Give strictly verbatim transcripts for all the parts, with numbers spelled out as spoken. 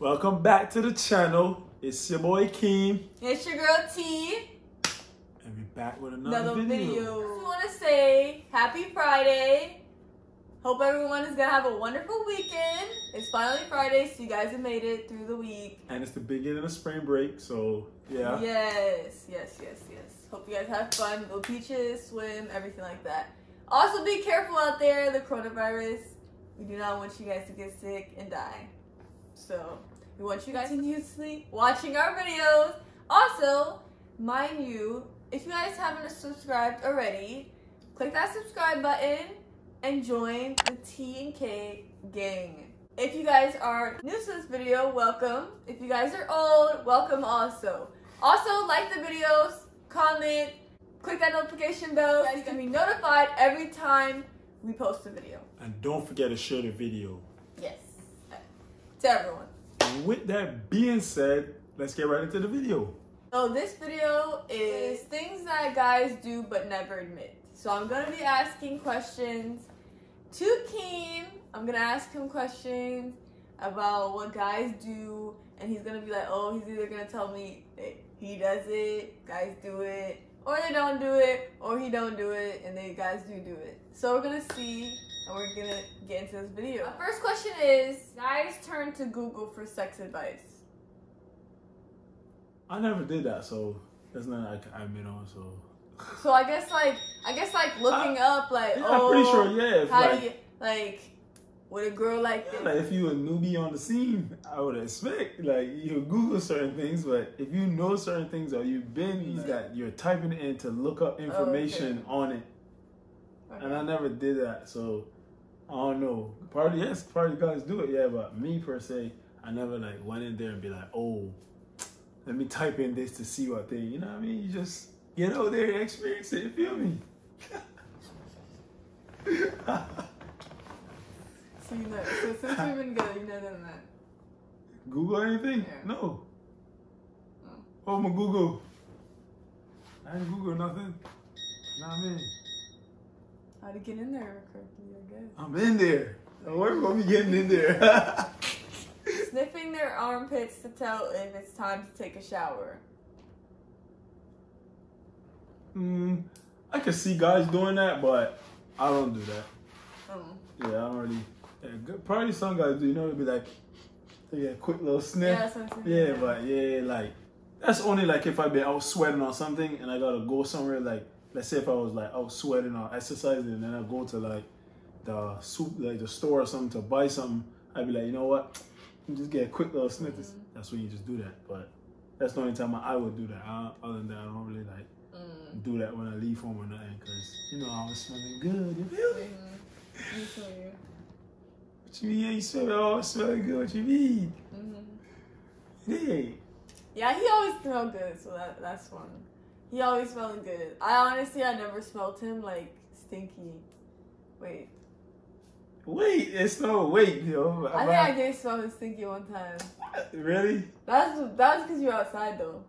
Welcome back to the channel. It's your boy Keem. It's your girl T. And we're back with another, another video. video. I just want to say happy Friday. Hope everyone is going to have a wonderful weekend. It's finally Friday, so you guys have made it through the week. And it's the beginning of spring break, so yeah. Yes, yes, yes, yes. Hope you guys have fun. Go beaches, swim, everything like that. Also be careful out there, the coronavirus. We do not want you guys to get sick and die. So, we want you guys continuously watching our videos. Also, mind you, if you guys haven't subscribed already, click that subscribe button and join the T and K gang. If you guys are new to this video, welcome. If you guys are old, welcome also. Also, like the videos, comment, click that notification bell. You guys can be notified every time we post a video. And don't forget to share the video. Yes. To everyone. And with that being said, let's get right into the video. So this video is things that guys do but never admit. So I'm gonna be asking questions to Keem. I'm gonna ask him questions about what guys do, and he's gonna be like, oh, he's either gonna tell me that he does it, guys do it, or they don't do it, or he don't do it, and they guys do do it. So we're gonna see. And we're gonna get into this video. The first question is, guys turn to Google for sex advice. I never did that, so that's not I admit on. So, so I guess like I guess like looking I, up like yeah, oh, I'm pretty sure yeah. If, how like, do you like with a girl like yeah, this? Like if you a newbie on the scene, I would expect like you Google certain things, but if you know certain things or you've been right. that you're typing in to look up information oh, okay. on it. Okay. And I never did that, so I don't know. Probably yes, probably guys do it, yeah. But me per se, I never like went in there and be like, oh, let me type in this to see what thing. You know what I mean? You just get out there and experience it. You feel me? So you know, so since we've been together, you never done that. Google anything? Yeah. No. no. Oh my Google. I ain't Google nothing. Not me. How to get in there correctly, I guess. I'm in there. Don't worry about me getting in there. Sniffing their armpits to tell if it's time to take a shower. Mm, I can see guys doing that, but I don't do that. Mm. Yeah, I don't really. Yeah, probably some guys do. You know, it'd be like, yeah, quick little sniff. Yeah, something. Yeah, like but yeah, like that's only like if I've been out sweating or something and I gotta go somewhere like. Let's say if I was like out sweating or exercising and then I go to like the soup, like the store or something to buy something, I'd be like, you know what? Just get a quick little snippets. Mm. That's when you just do that. But that's the only time I would do that. I, other than that, I don't really like mm. do that when I leave home or nothing because, you know, I was smelling good. You feel me? Mm. You feel you. What you mean? Yeah, you smell all smelling good. What you mean? Mm-hmm. Yeah. Yeah, he always smelled good. So that, that's fun. He always smelled good. I honestly, I never smelled him like stinky. Wait. Wait, it's no wait, yo. I think I, I did smell him stinky one time. Really? That's that's because you were outside though.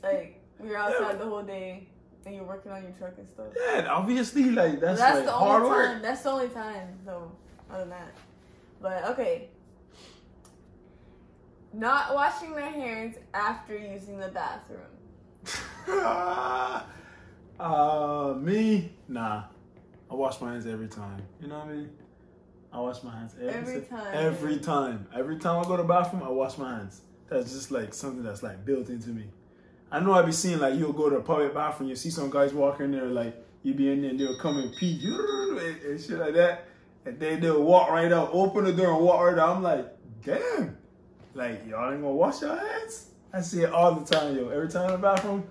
Like we were outside yeah. the whole day, and you're working on your truck and stuff. Yeah, and obviously, like that's, that's like, the only hard time. Work. That's the only time though. Other than that, but okay. Not washing their hands after using the bathroom. uh me nah I wash my hands every time, you know what I mean? I wash my hands every, every time every time every time I go to the bathroom. I wash my hands. That's just like something that's like built into me. I know I be seeing like you'll go to a public bathroom, you see some guys walking in there, like you be in there and they'll come and pee and, and shit like that, and then they'll walk right out, open the door and walk right out. I'm like, damn, like y'all ain't gonna wash your hands? I see it all the time, yo. Every time in the bathroom,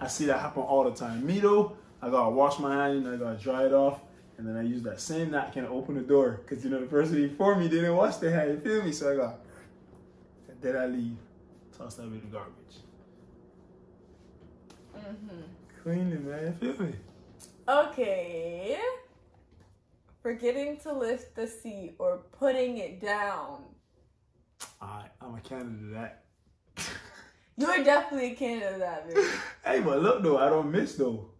I see that happen all the time. Me though, I gotta wash my hands, I gotta dry it off, and then I use that same napkin to open the door. Cause you know the person before me didn't wash their hand, you feel me? So I got, and then I leave, toss that bit of garbage. Mm-hmm. Clean it, man, you feel me? Okay. Forgetting to lift the seat or putting it down. Alright, I'm a candidate to that. You're definitely a candidate of that, baby. Hey, but look though, I don't miss though.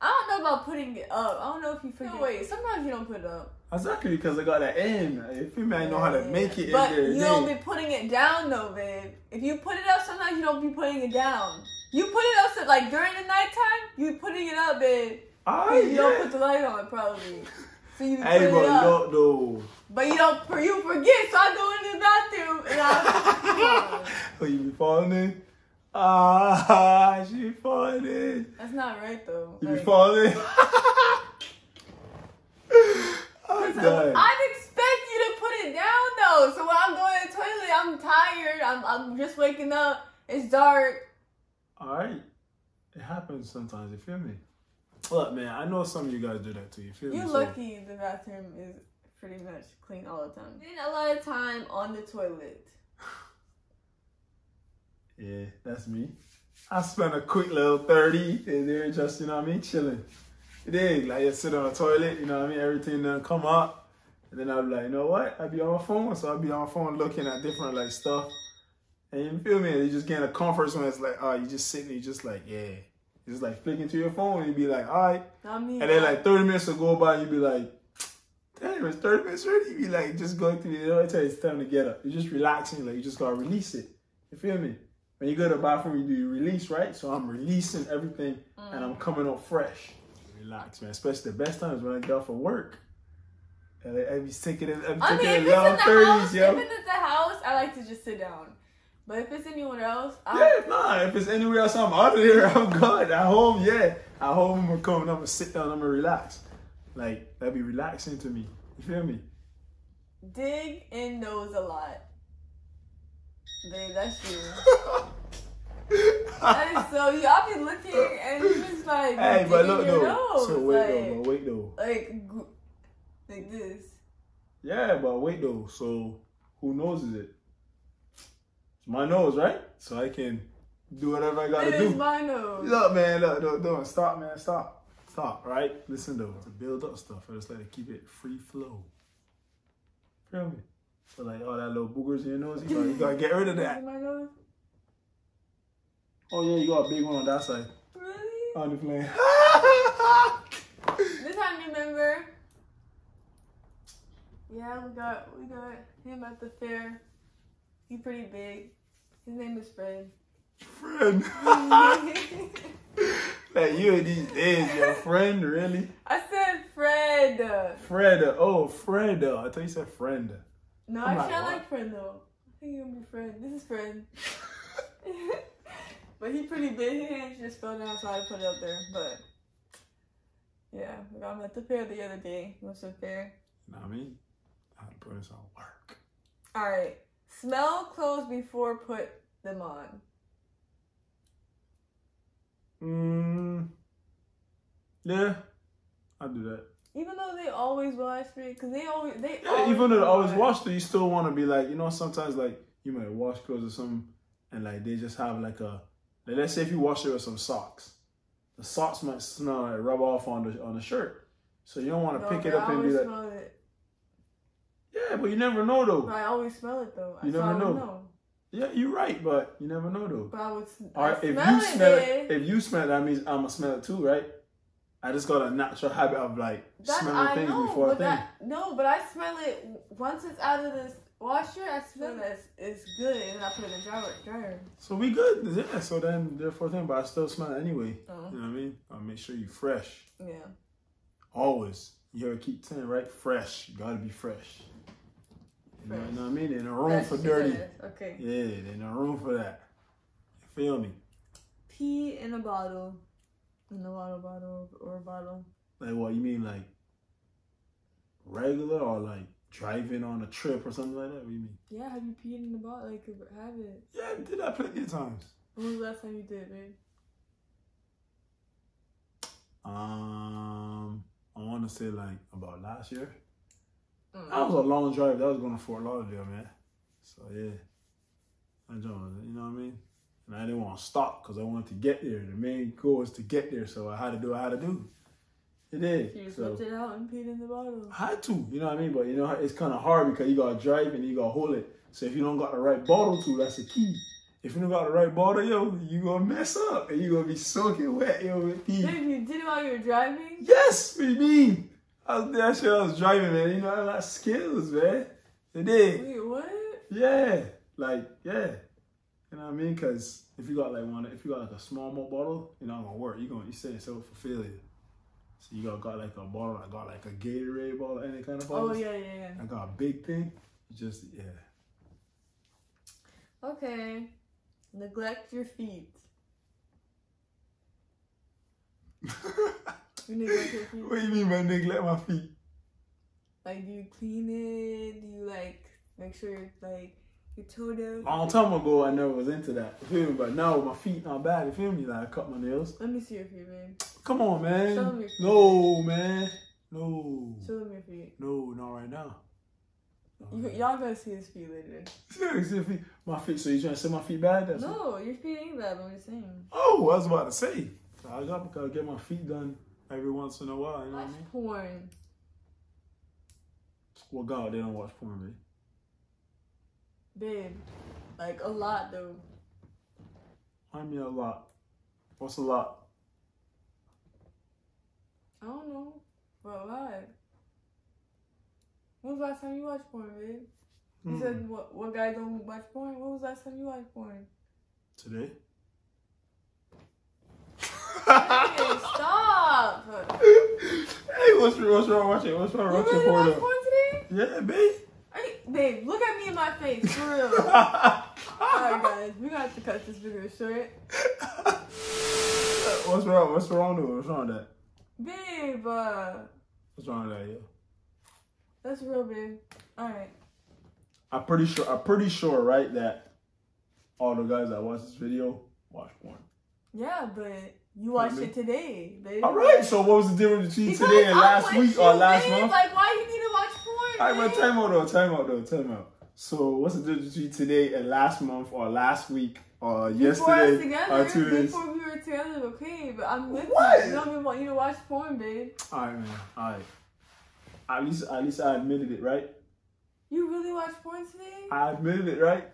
I don't know about putting it up. I don't know if you forget. No, wait, sometimes you don't put it up. Exactly, because I got that in. If you man know how to make it, but in there, you don't be putting it down though, babe. If you put it up, sometimes you don't be putting it down. You put it up so, like during the nighttime, you putting it up, babe. Oh, yeah. You don't put the light on, probably. So you hey, put it up. Though. But you don't. You forget, so I go in the bathroom and I. So you be falling in. Ah, she be falling in. That's not right though. You like, be falling in. I expect you to put it down though. So when I'm going to the toilet, I'm tired. I'm I'm just waking up. It's dark. All right, it happens sometimes. You feel me? Look, man, I know some of you guys do that too. You feel me? You're lucky the bathroom is pretty much clean all the time. Spend a lot of time on the toilet. Yeah, that's me. I spent a quick little thirty in there, just you know what I mean, chilling. It is like you sit on the toilet, you know what I mean? Everything done come up. And then I'll be like, you know what? I'll be on my phone. So I'll be on my phone looking at different like stuff. And you feel me? You just getting a comfort when it's like, oh, you just sitting, you just like, yeah. You just like flicking to your phone and you be like, all right. I mean, and then like thirty minutes will go by and you be like, damn, it's thirty minutes already. You be like, just going through the door until it's time to get up. You're just relaxing, like you just gotta release it. You feel me? When you go to the bathroom, you do your release, right? So I'm releasing everything mm. and I'm coming up fresh. Relax, man. Especially the best times when I get off of work. And I be taking it. I'm I mean, if it's in the house, yo. If it's at the house, I like to just sit down. But if it's anywhere else, I yeah, nah. If it's anywhere else, I'm out of here. I'm good. At home, yeah. At home, I'm coming. I'm gonna sit down. I'm gonna relax. Like that'd be relaxing to me. You feel me? Dig in those a lot, babe. That's you. That is so you. I'll be looking and you're just like, hey, but look though. Nose. So wait like, though, but wait though. Like, like this. Yeah, but wait though. So who knows is it? It's my nose, right? So I can do whatever I gotta it do. It is my nose. Look, man, look, don't, don't stop, man, stop, stop. Right? Listen though, to build up stuff, I just like to keep it free flow. Feel me? So like all that little boogers in your nose, you gotta, you gotta get rid of that. My nose. Oh yeah, you got a big one on that side. Really? On the plane. This time, remember? Yeah, we got we got him at the fair. He's pretty big. His name is Fred. Fred. Like you in these days, your friend, really? I said Fred. Fred. Oh, Fred. I thought you said friend. No, I'm actually, like, I like Fred though. I think you're gonna be Fred. This is Fred. But he pretty big, he just fell down, so I put it up there, but yeah, we got him at the fair the other day. What's the fair? You know what I mean? I had to put this on work. All right, smell clothes before put them on. Mm, yeah, I do that. Even though they always wash me, because they always, they yeah, always even though they always wash them, you still want to be like, you know, sometimes like, you might wash clothes or something, and like, they just have like a, Like let's say if you wash it with some socks, the socks might smell like rub off on the on the shirt, so you don't want to no, pick it up I and be like. Smell it. Yeah, but you never know though. But I always smell it though. You so never I know. know. Yeah, you're right, but you never know though. But I would. All right, I if smell you it, smell it, if you smell it, that means I'ma smell it too, right? I just got a natural habit of like that, smelling I things know, before but I think. That, no, but I smell it once it's out of this. Wash your ass with this, it's good, and I put it in the dryer. dryer. So we good, yeah, so then, therefore, then, but I still smell it anyway. Uh-huh. You know what I mean? I'll make sure you fresh. Yeah. Always. You ever keep saying, right? Fresh. You gotta be fresh. fresh. You know what I mean? There's no room fresh, for dirty. Yes. Okay. Yeah, there's no room for that. You feel me? Pee in a bottle. In a water bottle or a bottle. Like what, you mean like regular or like? Driving on a trip or something like that? What do you mean? Yeah, have you peed in the bottle? Like, have it. Yeah, I did that plenty of times. When was the last time you did, babe? Um, I want to say, like, about last year. Mm. That was a long drive. That was going to Fort Lauderdale, man. So, yeah. I don't know, you know what I mean? And I didn't want to stop because I wanted to get there. The main goal was to get there, so I had to do what I had to do. It did. You just whipped it out and peed in the bottle. I had to, you know what I mean? But you know, it's kind of hard because you got to drive and you got to hold it. So if you don't got the right bottle to, that's the key. if you don't got the right bottle, yo, you gonna mess up and you gonna be soaking wet, yo. With Dude, you did it while you were driving? Yes, what do you mean? I was, that shit I was driving, man. You know, I got skills, man. It did. Wait, what? Yeah, like, yeah. You know what I mean? Because if you got like one, if you got like a small malt bottle, you're not gonna work. You're gonna, you set yourself for failure. So you got, got like a bottle, I got like a Gatorade bottle, any kind of bottle. Oh, yeah, yeah, yeah. I got a big thing. Just, yeah. Okay. Neglect your feet. You neglect your feet? What do you mean by neglect my feet? Like, do you clean it? Do you like make sure like your toenails? A long time ago, I never was into that. You feel me? But now my feet not bad. You feel me? Like I cut my nails. Let me see your feet, man. Come on, man. Show them your feet. No, man. No. Show them your feet. No, not right now. Y'all gonna see his feet later. Seriously, my feet. So you trying to say my feet bad? That's no, what? Your feet ain't bad. But I'm just saying. Oh, I was about to say. So I gotta get my feet done every once in a while. You know watch what I mean? Porn. Well, God, they don't watch porn, man. Babe, like a lot though. I mean a lot. What's a lot? I don't know, but why? When was the last time you watched porn, babe? You mm. said what? What guy don't watch porn? When was the last time you watched porn? Today. Hey, stop! Hey, what's what's wrong watching? What's wrong watching really porn? You watch porn today? Yeah, babe. You, babe, look at me in my face, for real. All right, guys, we gotta have to cut this video short. What's wrong? What's wrong with it? What's wrong with that? Babe, uh, what's wrong with that, yo? That's real, babe. All right. I'm pretty sure. I'm pretty sure, right? That all the guys that watch this video watch porn. Yeah, but you watched it today, babe. All right. So what was the difference between because today and last week or last babe, month? Like, why you need to watch porn? All right, but time out though. Time out though. Time out. So what's the difference between today and last month or last week? Uh, yesterday, before, us together, uh, before we were together, okay, but I'm with what? you. I don't want you to watch porn, babe. Alright, man. Alright. At least, at least I admitted it, right? You really watched porn today? I admitted it, right?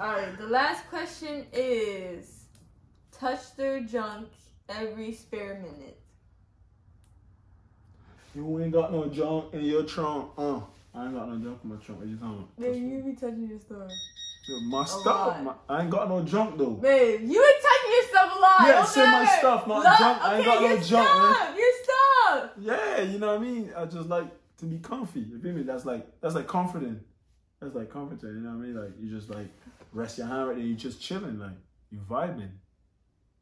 Alright, the last question is: touch their junk every spare minute. You ain't got no junk in your trunk. Uh, I ain't got no junk in my trunk. What you talking about? Babe, you be touching your stuff. Yo, my stuff? My, I ain't got no junk, though. Babe, you ain't touching your stuff a lot. Yeah, I said my stuff, not Look, junk. Okay, I ain't got no junk, man. Your stuff! Yeah, you know what I mean? I just like to be comfy. You feel me? That's like, that's like comforting. That's like comforting, you know what I mean? Like, you just like rest your hand right there. You just chilling, like, you vibing.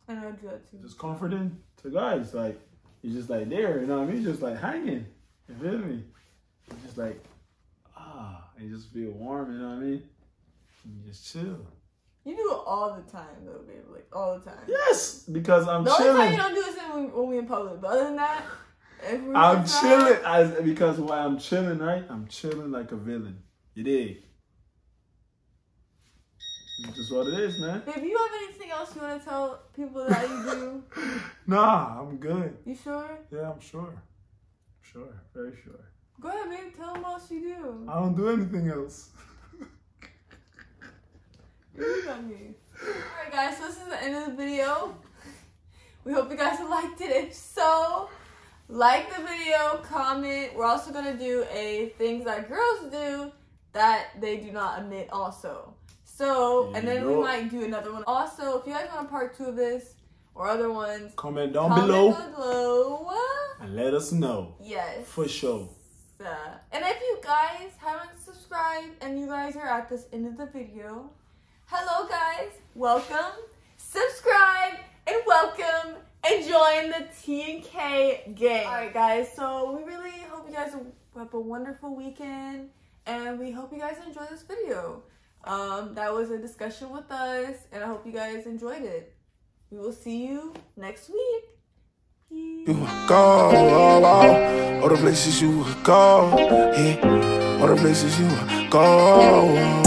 And I do that too. Just comforting to guys, like. You're just like there, you know what I mean? Just like hanging, you feel me? You're just like, ah, and you just feel warm, you know what I mean? And you just chill. You do it all the time though, babe, like all the time. Yes, because I'm chilling. The only time you don't do this when, when we're in public, but other than that, if we're I'm chilling, as, because why I'm chilling, right? I'm chilling like a villain. You dig? It's just what it is, man. Babe, you have anything else you want to tell people that you do? Nah, I'm good. You sure? Yeah, I'm sure. Sure, very sure. Go ahead, babe. Tell them what else you do. I don't do anything else. You got me. Alright, guys, so this is the end of the video. We hope you guys liked it. If so, like the video, comment. We're also going to do a things that girls do that they do not admit also. So, and then we might do another one. Also, if you guys want a part two of this or other ones, comment down comment below. below. And let us know. Yes. For sure. Uh, and if you guys haven't subscribed and you guys are at this end of the video, hello guys, welcome, subscribe, and welcome, and join the T and K gang. Alright guys, so we really hope you guys have a wonderful weekend, and we hope you guys enjoy this video. Um, that was a discussion with us, and I hope you guys enjoyed it. We will see you next week. Peace. You would go, oh, oh, all the places you would go, yeah, all the places you would go.